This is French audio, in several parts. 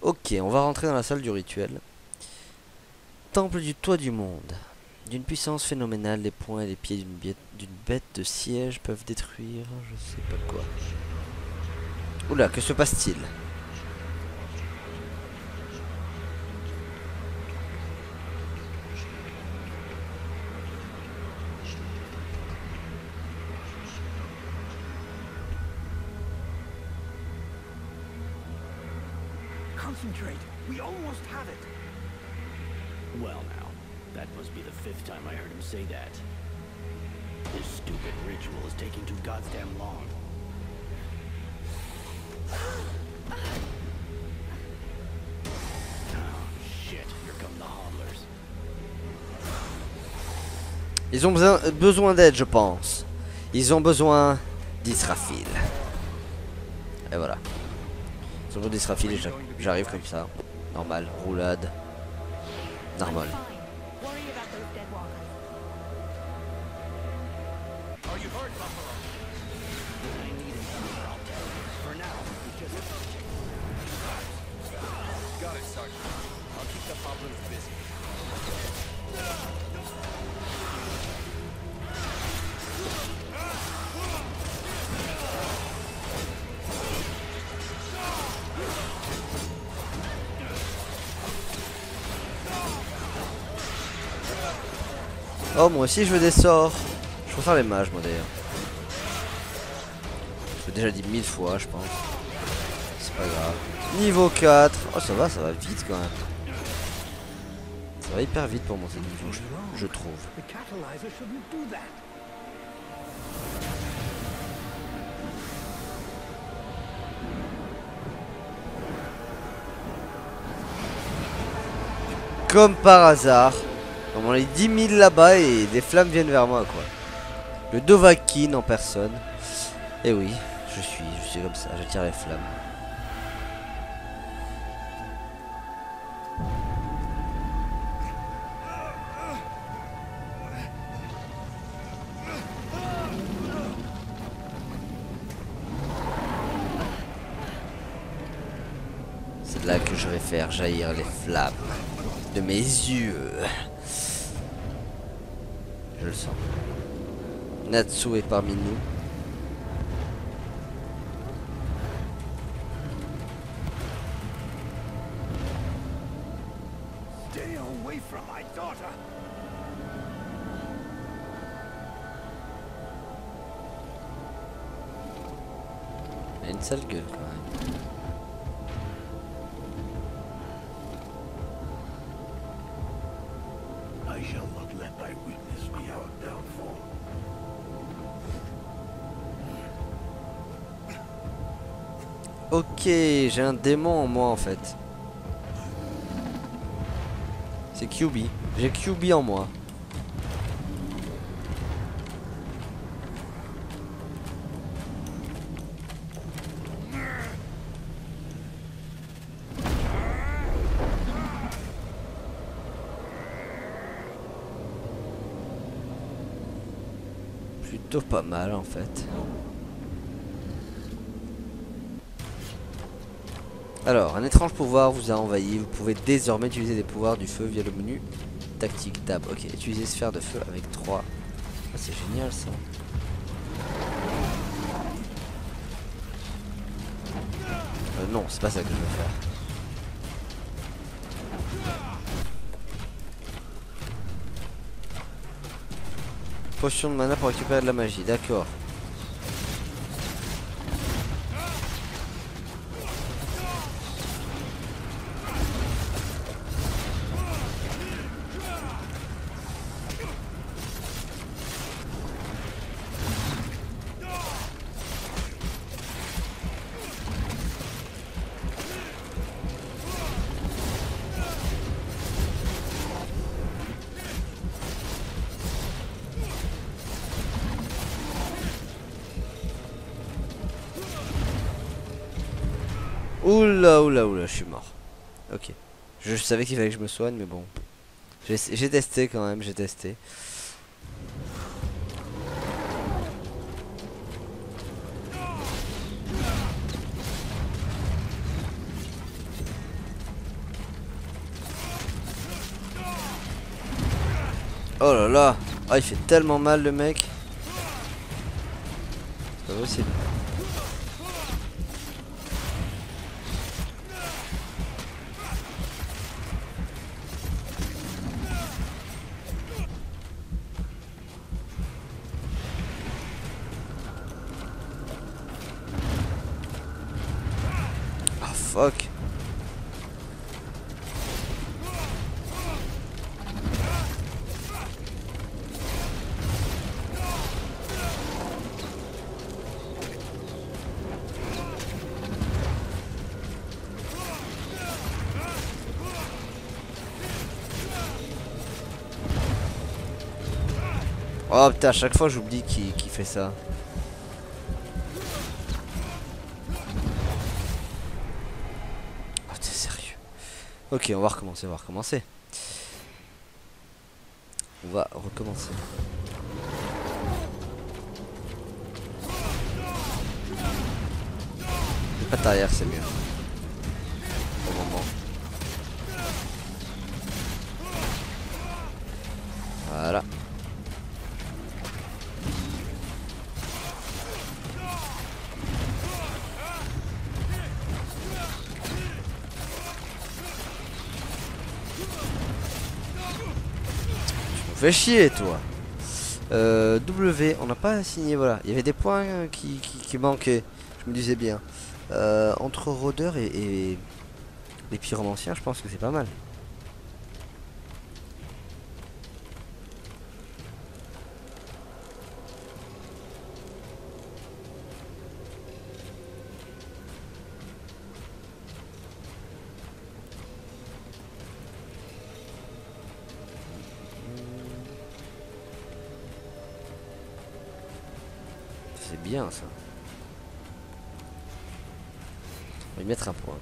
Ok, on va rentrer dans la salle du rituel. Temple du toit du monde. D'une puissance phénoménale, les poings et les pieds d'une bête de siège peuvent détruire je sais pas quoi. Oula, que se passe-t-il? Concentrate, we almost have it. Well now, that must be the fifth time I heard him say that. This stupid ritual is taking too goddamn long. Ils ont besoin d'aide, je pense. Ils ont besoin d'Israfil. Et voilà. Ils ont besoin d'Israfil et j'arrive comme ça. Normal, roulade. Normal. Oh, moi aussi je veux des sorts. Je préfère les mages, moi d'ailleurs. Je l'ai déjà dit 1000 fois, je pense. C'est pas grave. Niveau 4. Oh, ça va vite quand même. Ça va hyper vite pour monter de niveau, je trouve. Comme par hasard. On est 10 000 là-bas et des flammes viennent vers moi quoi. Le Dovakin en personne. Et oui, je suis comme ça, j'attire les flammes. C'est là que je vais faire jaillir les flammes de mes yeux. Je le sens. Natsu est parmi nous. Stay away from my daughter. Elle a une sale gueule quand même. Ok, j'ai un démon en moi en fait. C'est Kyuubi. J'ai Kyuubi en moi. Plutôt pas mal en fait. Alors, un étrange pouvoir vous a envahi. Vous pouvez désormais utiliser des pouvoirs du feu via le menu tactique tab. Ok, utilisez sphère de feu avec 3. Ah, c'est génial ça. Non, c'est pas ça que je veux faire. Potion de mana pour récupérer de la magie, d'accord. Oula, je suis mort. Ok. Je savais qu'il fallait que je me soigne, mais bon. J'ai testé quand même, j'ai testé. Oh là là. Ah, il fait tellement mal le mec. C'est pas possible. Ah, fuck. Oh putain, à chaque fois j'oublie qui fait ça. Oh t'es sérieux. Ok, on va recommencer, on va recommencer. On va recommencer. Pas derrière, c'est mieux. Au moment. Voilà. Fais chier toi. W, on n'a pas signé, voilà. Il y avait des points qui manquaient. Je me disais bien. Entre rôdeurs et les pyromanciens, je pense que c'est pas mal. C'est bien ça. On va y mettre un point.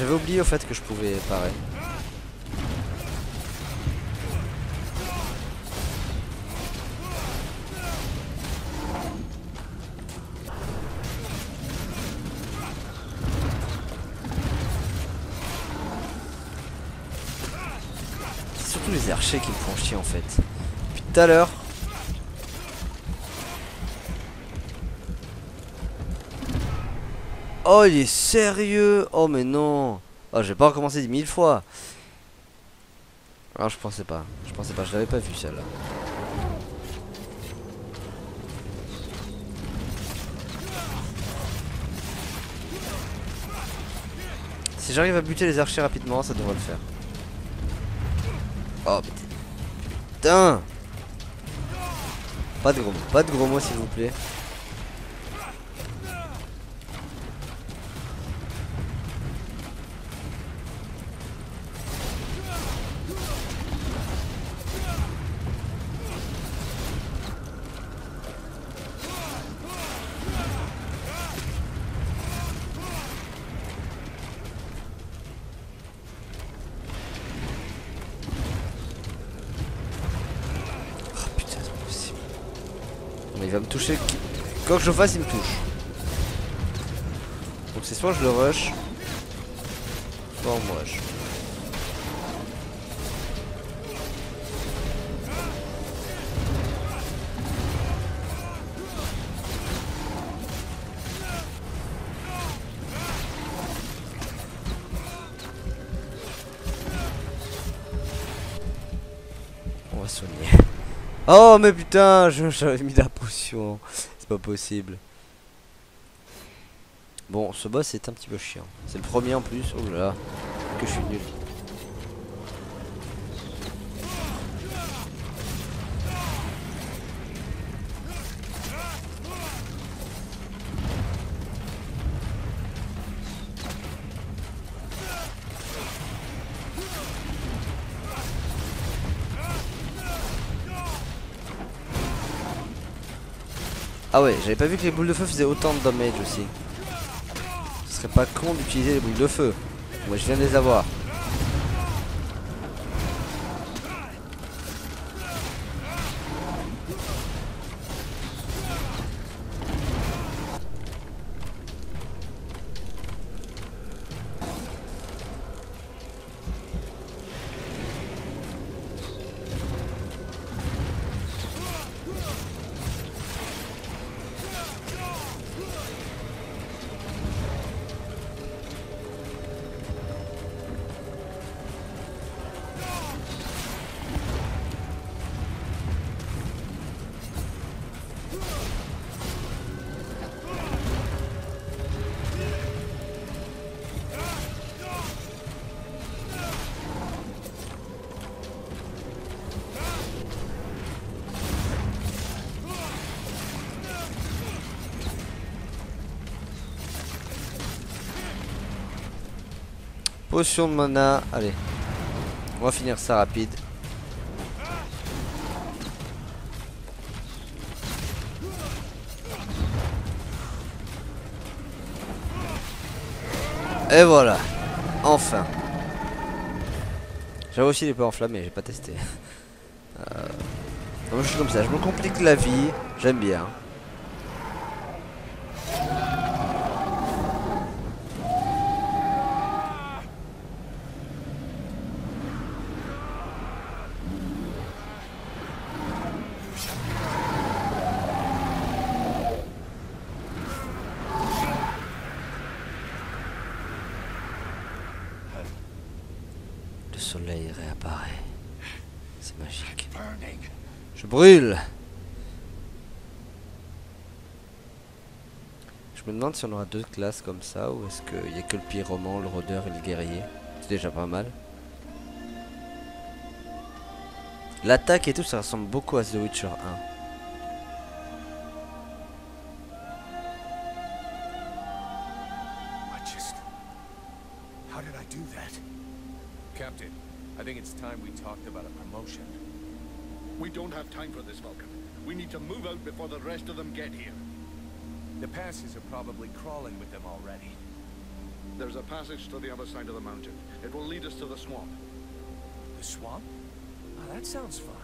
J'avais oublié au fait que je pouvais parer. C'est surtout les archers qui me font chier en fait. Depuis tout à l'heure. Oh il est sérieux. Oh mais non. Oh j'ai pas recommencé 10 000 fois. Ah je pensais pas, je l'avais pas vu celle-là. Si j'arrive à buter les archers rapidement, ça devrait le faire. Oh putain. Pas de gros mots s'il vous plaît. Il va me toucher, quoi que je fasse il me touche. Donc c'est soit je le rush, soit on me rush. On va soigner. Oh mais putain, j'avais mis de la potion, c'est pas possible. Bon, ce boss est un petit peu chiant. C'est le premier en plus, oh là là, que je suis nul. Ah ouais, j'avais pas vu que les boules de feu faisaient autant de damage aussi. Ce serait pas con d'utiliser les boules de feu. Moi je viens de les avoir. Potion de mana, allez, on va finir ça rapide. Et voilà, enfin. J'avoue aussi les pas enflammés, j'ai pas testé. Donc je suis comme ça, je me complique la vie, j'aime bien. Brûle. Je me demande si on aura deux classes comme ça ou est-ce qu'il n'y a que le pyroman, le rôdeur et le guerrier. C'est déjà pas mal. L'attaque et tout ça ressemble beaucoup à The Witcher 1. How did I do that? Captain, I think it's time we talked about a promotion. We don't have time for this, Vulcan. We need to move out before the rest of them get here. The passes are probably crawling with them already. There's a passage to the other side of the mountain. It will lead us to the swamp. The swamp? Oh, that sounds fun.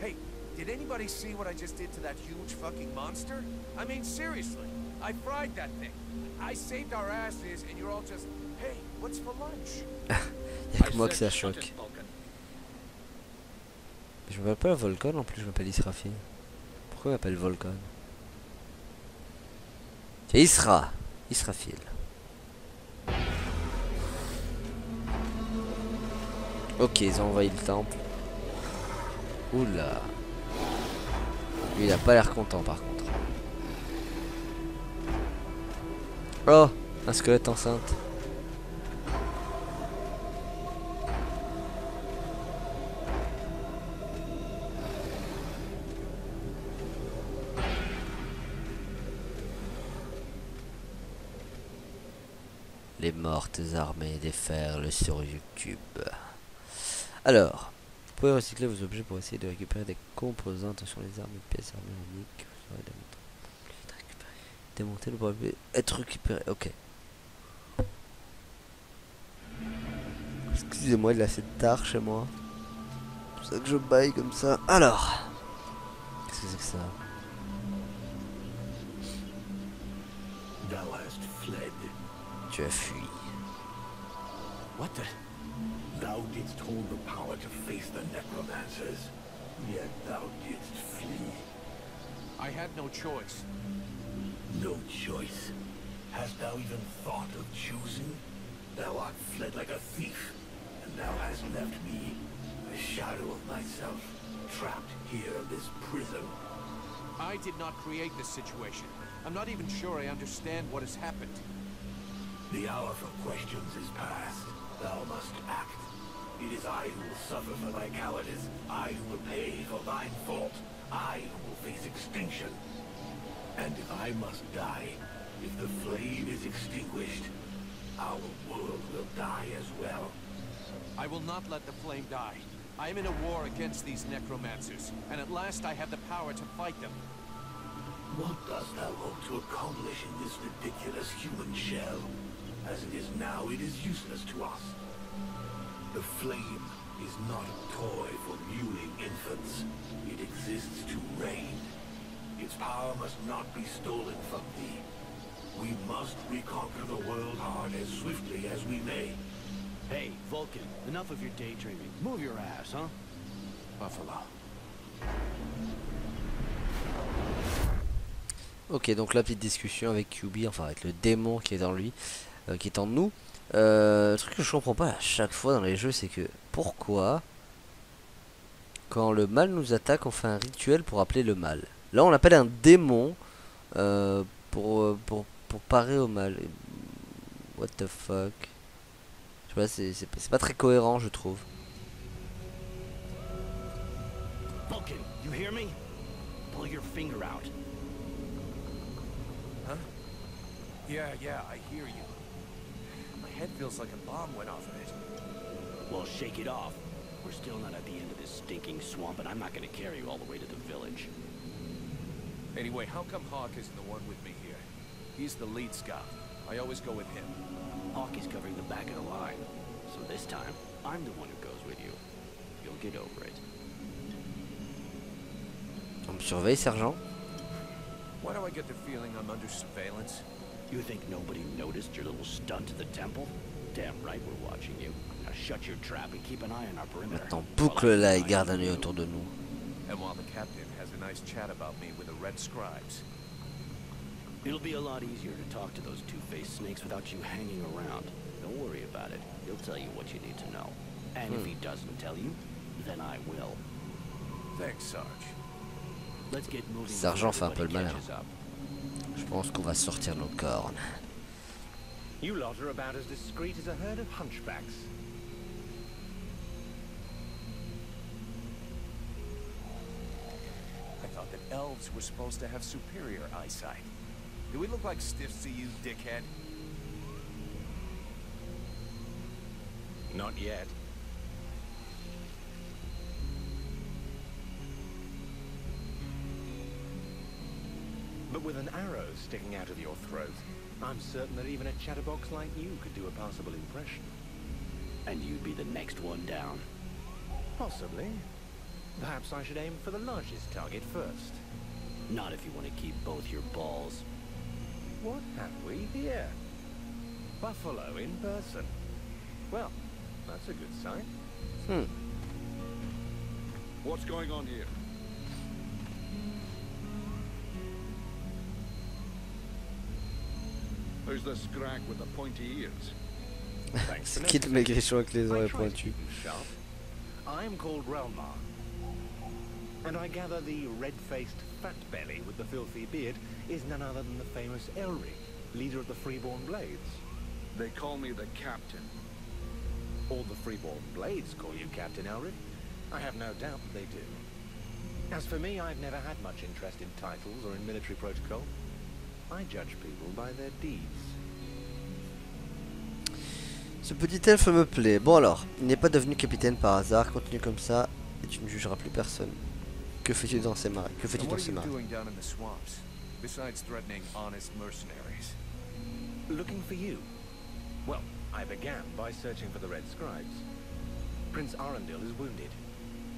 Hey, did anybody see what I just did to that huge fucking monster? I mean, seriously, I fried that thing. I saved our asses, and you're all just, hey, what's for lunch? Y'a que moi que ça choque. Je m'appelle pas Vulcan en plus, je m'appelle Israfil. Pourquoi on m'appelle Vulcan? C'est Israfil. Ok, ils ont envahi le temple. Oula. Lui il a pas l'air content par contre. Oh, un squelette enceinte. Les mortes armées défèrent le sur YouTube. Alors, vous pouvez recycler vos objets pour essayer de récupérer des composantes sur les armes et pièces armées uniques. Vous aurez démonté le problème être récupéré. Ok. Excusez-moi, il est assez tard chez moi. C'est pour ça que je baille comme ça. Alors, qu'est-ce que c'est que ça? Thou hast fled. Tu as fui. What the? Thou didst hold the power to face the necromancers, yet thou didst flee. I had no choice. No choice? Hast thou even thought of choosing? Thou art fled like a thief, and thou hast left me, a shadow of myself, trapped here in this prison. I did not create this situation. I'm not even sure I understand what has happened. The hour for questions is past. Thou must act. It is I who will suffer for thy cowardice. I who will pay for thine fault. I who will face extinction. And if I must die, if the flame is extinguished, our world will die as well. I will not let the flame die. I am in a war against these necromancers, and at last I have the power to fight them. What dost thou hope to accomplish in this ridiculous human shell? As it is now, it is useless to us. The flame is not a toy for mewing infants. It exists to reign. Its power must not be stolen from thee. We must reconquer the world hard as swiftly as we may. Hey, Vulcan, enough of your daydreaming. Move your ass, huh? Buffalo. Ok, donc la petite discussion avec Kyuubi, enfin avec le démon qui est en lui, qui est en nous. Le truc que je comprends pas à chaque fois dans les jeux, c'est que pourquoi quand le mal nous attaque, on fait un rituel pour appeler le mal. Là, on appelle un démon pour parer au mal. What the fuck? Je sais pas, c'est pas très cohérent, je trouve. Vulcan, you hear me? Pull your finger out. Huh? Yeah, I hear you. My head feels like a bomb went off of it. Well, shake it off. We're still not at the end of this stinking swamp, and I'm not gonna carry you all the way to the village. Anyway, how come Hawk isn't the one with me here? He's the lead scout. I always go with him. Hawk is covering the back of the line. So this time, I'm the one who goes with you. You'll get over it. On me surveille, sergent. Why do I get the feeling I'm under surveillance? You think nobody noticed your little stunt at the temple? Damn right we're watching you. Now shut your trap and keep an eye on our perimeter. Attends, boucle là et garde un œil autour de nous. And while the captain has a nice chat about me with the red scribes. It'll be a lot easier to talk to those two-faced snakes without you hanging around. Don't worry about it. He'll tell you what you need to know. And if he doesn't tell you, then I will. Thanks, Sarge. Sergent fait un peu le malin. Je pense qu'on va sortir nos cornes. You lot are about as discreet as a herd of hunchbacks. I thought that elves were supposed to have superior eyesight. Do we look like stiffs to you, dickhead? Not yet. But with an arrow sticking out of your throat, I'm certain that even a chatterbox like you could do a passable impression. And you'd be the next one down. Possibly. Perhaps I should aim for the largest target first. Not if you want to keep both your balls. What have we here? Buffalo in person. Well, that's a good sign. What's going on here? Who's the scrag with the pointy ears? Thanks. Qui te maigrichon avec les oreilles pointues. I'm called Realmar. And I gather the red-faced fat belly with the filthy beard is none other than the famous Elric, leader of the Freeborn Blades. They call me the captain. All the Freeborn Blades call you Captain Elric. I have no doubt that they do. As for me, I've never had much interest in titles or in military protocol. I judge people by their deeds. Ce petit elfe me plaît. Bon alors, il n'est pas devenu capitaine par hasard. Continue comme ça et tu ne jugeras plus personne. Que fais-tu dans ces marais? Que fais-tu dans ces marais? Besides threatening honest mercenaries. Looking for you. Well, I began by searching for the red scribes. Prince Arundel is wounded.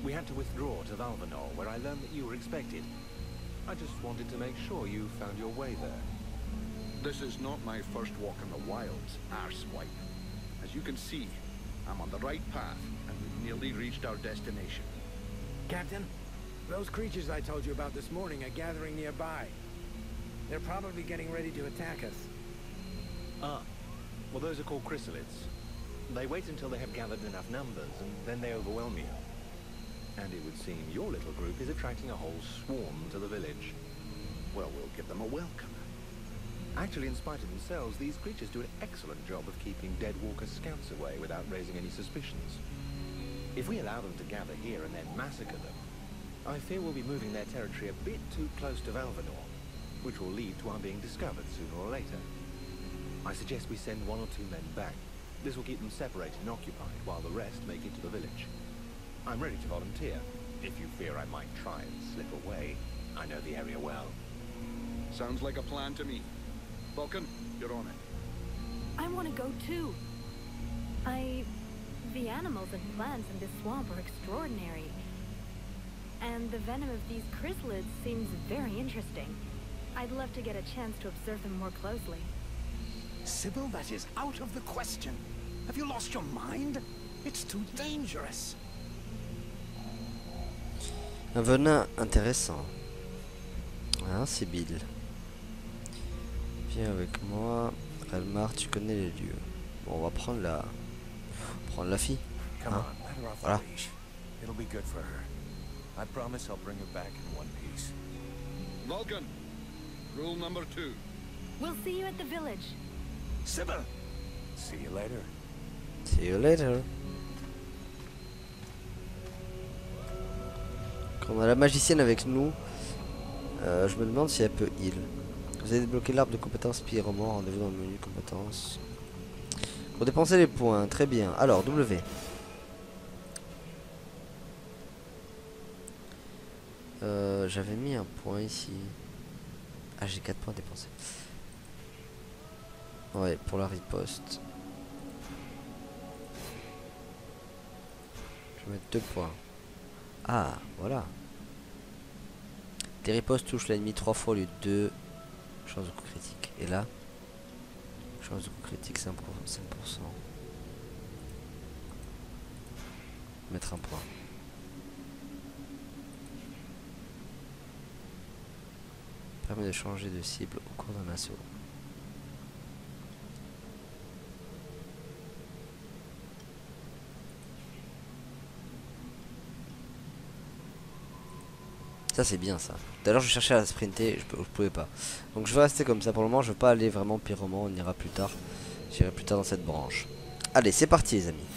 We had to withdraw to Valvanor, where I learned that you were expected. I just wanted to make sure you found your way there. This is not my first walk in the wilds, arsewipe. As you can see, I'm on the right path, and we've nearly reached our destination. Captain, those creatures I told you about this morning are gathering nearby. They're probably getting ready to attack us. Well, those are called chrysalids. They wait until they have gathered enough numbers, and then they overwhelm you. And it would seem your little group is attracting a whole swarm to the village. Well, we'll give them a welcome. Actually, in spite of themselves, these creatures do an excellent job of keeping dead walker scouts away without raising any suspicions. If we allow them to gather here and then massacre them, I fear we'll be moving their territory a bit too close to Valvanor, which will lead to our being discovered sooner or later. I suggest we send one or two men back. This will keep them separated and occupied while the rest make it to the village. I'm ready to volunteer. If you fear I might try and slip away, I know the area well. Sounds like a plan to me. Vulcan, you're on it. I want to go too. The animals and plants in this swamp are extraordinary. And the venom of these chrysalids seems very interesting. I'd love to get a chance to observe them more closely. Sybil, that is out of the question. Have you lost your mind? It's too dangerous. Un venin intéressant. Hein, Sybil. Viens avec moi. Realmar, tu connais les lieux. Bon, on va prendre la fille. Hein? Voilà. I promise I'll bring her back in one piece. Vulcan, rule number 2. We'll see you at the village. Sybil! See you later. See you later. Quand on a la magicienne avec nous, je me demande si elle peut heal. Vous avez débloqué l'arbre de compétences pyramor, rendez-vous dans le menu compétences. Pour dépenser les points, très bien. Alors, W. J'avais mis un point ici. Ah, j'ai 4 points à dépenser. Ouais, pour la riposte. Je vais mettre 2 points. Ah, voilà. Tes ripostes touchent l'ennemi 3 fois au lieu de 2. Chance de coup critique. Et là, chance de coup critique 5%. Mettre un point. Permet de changer de cible au cours d'un assaut. Ça c'est bien ça. Tout à l'heure je cherchais à sprinter, je pouvais pas. Donc je vais rester comme ça pour le moment, je vais pas aller vraiment pyroman, on ira plus tard. J'irai plus tard dans cette branche. Allez, c'est parti les amis.